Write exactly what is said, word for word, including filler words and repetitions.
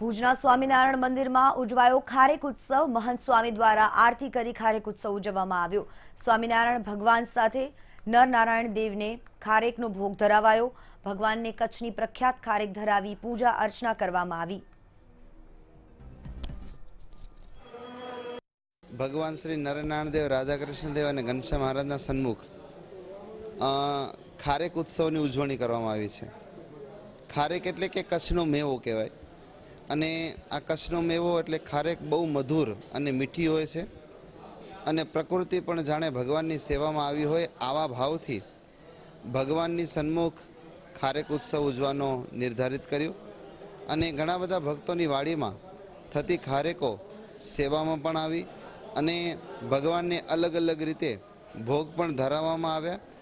भुजना स्वामीनारायण मंदिर में उजवायो खारे उत्सव। महंत स्वामी द्वारा आरती करी खारे उत्सव उजववामां आव्यो। स्वामीनारायण भगवान साथे नर नारायण देव ने खारेक नो भोग धरावायो। भगवान ने कच्छनी प्रख्यात खारेक धरावी पूजा अर्चना करवामां आवी। भगवान श्री नर नारायण देव, राधा कृष्णदेव और घनश्याम महाराज सन्मुख खारेक उत्सव की उजवणी करवामां आवी छे। खारेक एटले के कच्छनो मेवो कहेवाय। अने आ कच्छनो मेवो एटले खारेक बहु मधुर अने मीठी होय छे। अने प्रकृति पण जाणे भगवाननी सेवामां आवी होय। आवा भावथी भगवाननी सन्मुख खारेक उत्सव उजवानो निर्धारित कर्यो अने घणा बधा भक्तोनी वाडीमां थती खारेको सेवामां पण आवी अने भगवानने अलग अलग रीते भोग पण धराववामां आव्या।